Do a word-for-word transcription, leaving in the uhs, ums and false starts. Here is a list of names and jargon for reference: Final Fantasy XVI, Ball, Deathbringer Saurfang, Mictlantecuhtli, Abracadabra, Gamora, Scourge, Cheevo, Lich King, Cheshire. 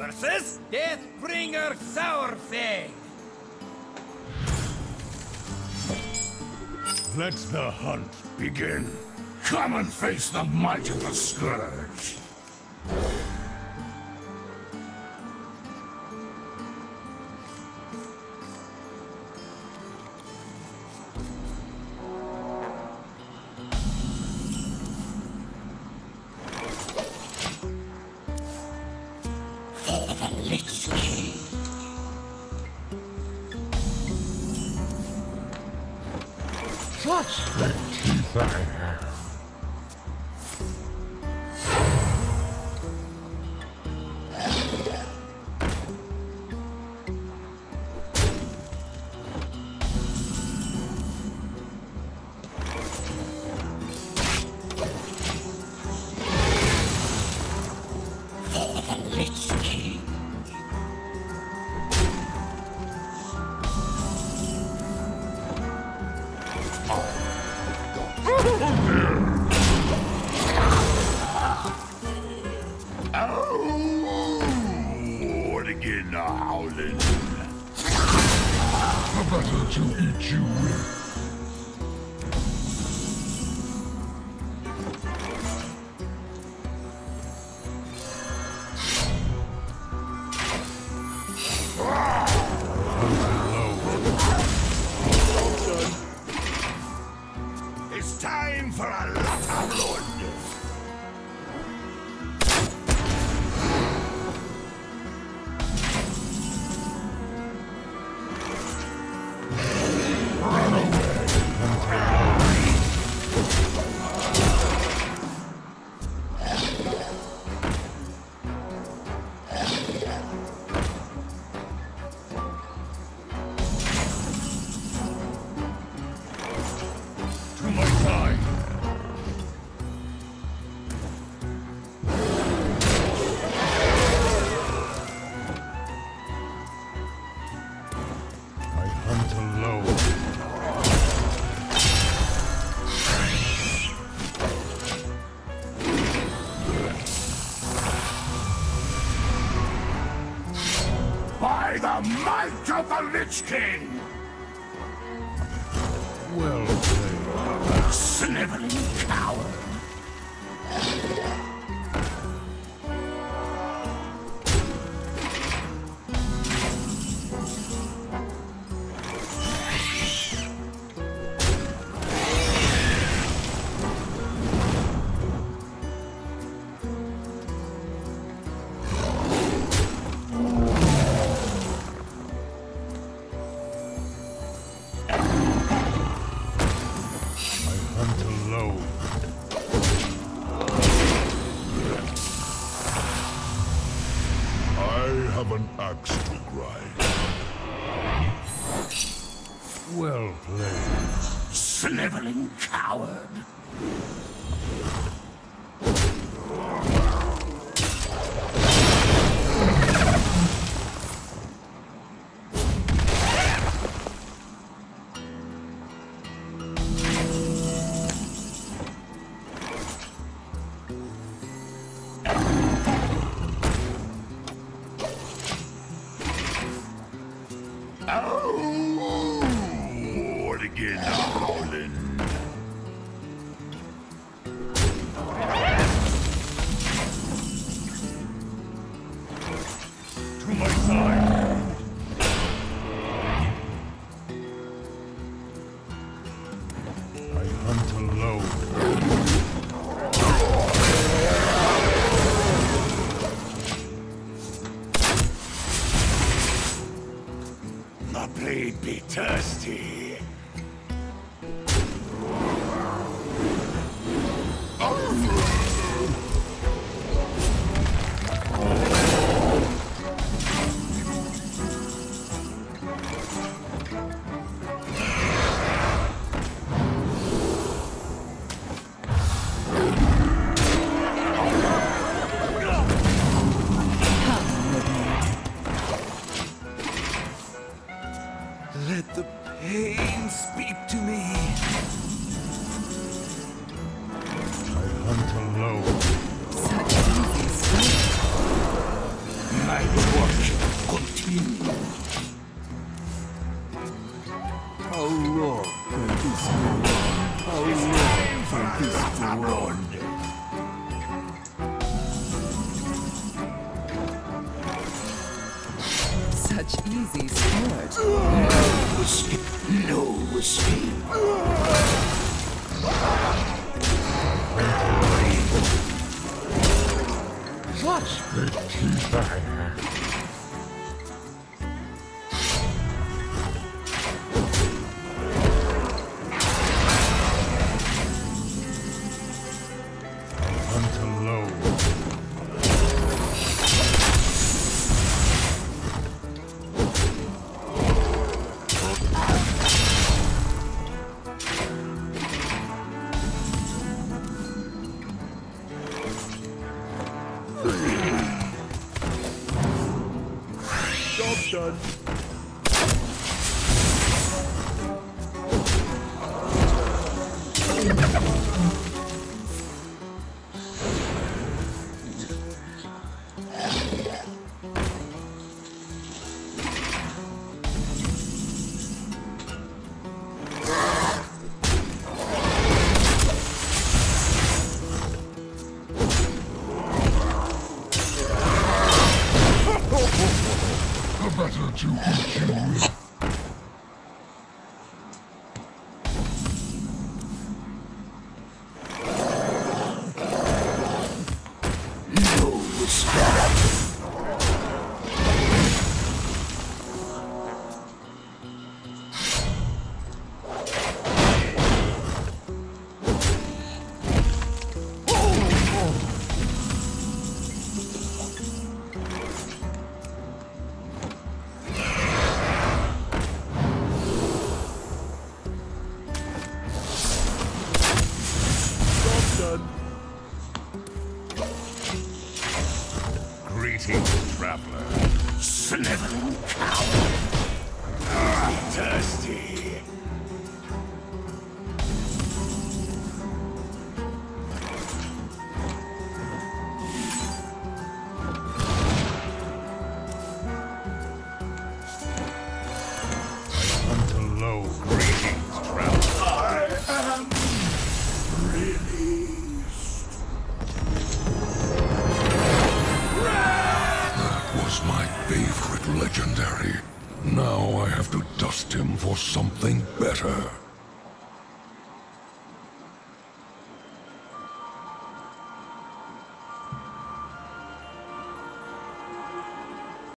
versus Deathbringer Saurfang. Let the hunt begin. Come and face the might of the Scourge. Lich King. Such the teeth I have. Howling. The battle to eat you with. It's time for a lot of blood. By the might of the Lich King! Well played. Sniveling coward! An axe to grind. Well played. Sniveling coward. Oh, what again, howling. To my side. I hunt alone. The blade be thirsty. Let the pain my work continue. How long can this go on? How long can this go on? Such easy sport. No escape. No escape. Watch the desire. Unto low. Done. To kill. Traveler, slithering coward, ah, thirsty. Unto low greetings, traveler. I am really. My favorite legendary. Now I have to dust him for something better.